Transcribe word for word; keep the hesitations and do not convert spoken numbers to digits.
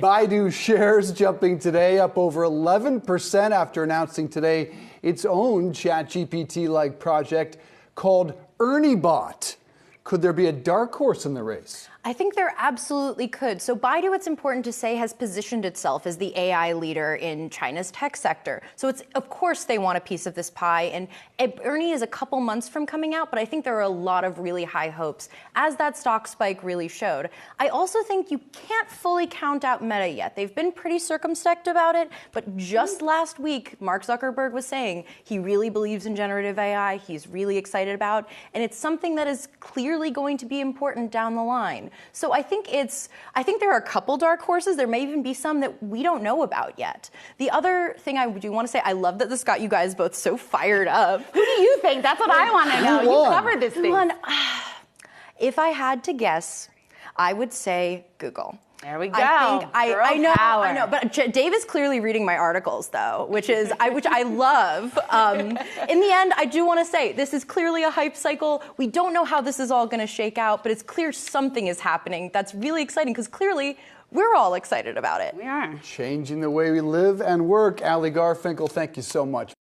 Baidu shares jumping today, up over eleven percent after announcing today its own Chat G P T-like project called Ernie Bot. Could there be a dark horse in the race? I think there absolutely could. So Baidu, it's important to say, has positioned itself as the A I leader in China's tech sector. So it's, of course, they want a piece of this pie. And Ernie is a couple months from coming out, but I think there are a lot of really high hopes, as that stock spike really showed. I also think you can't fully count out Meta yet. They've been pretty circumspect about it. But just last week, Mark Zuckerberg was saying he really believes in generative A I. He's really excited about it. And it's something that is clearly going to be important down the line. So I think it's, I think there are a couple dark horses. There may even be some that we don't know about yet. The other thing I do want to say, I love that this got you guys both so fired up. Who do you think? That's what I want to know. You covered this thing. If I had to guess, I would say Google. There we go. I think I, I know. Power. I know. But Dave is clearly reading my articles, though, which is I, which I love. Um, in the end, I do want to say this is clearly a hype cycle. We don't know how this is all going to shake out, but it's clear something is happening that's really exciting because clearly we're all excited about it. We are changing the way we live and work. Allie Garfinkel, thank you so much.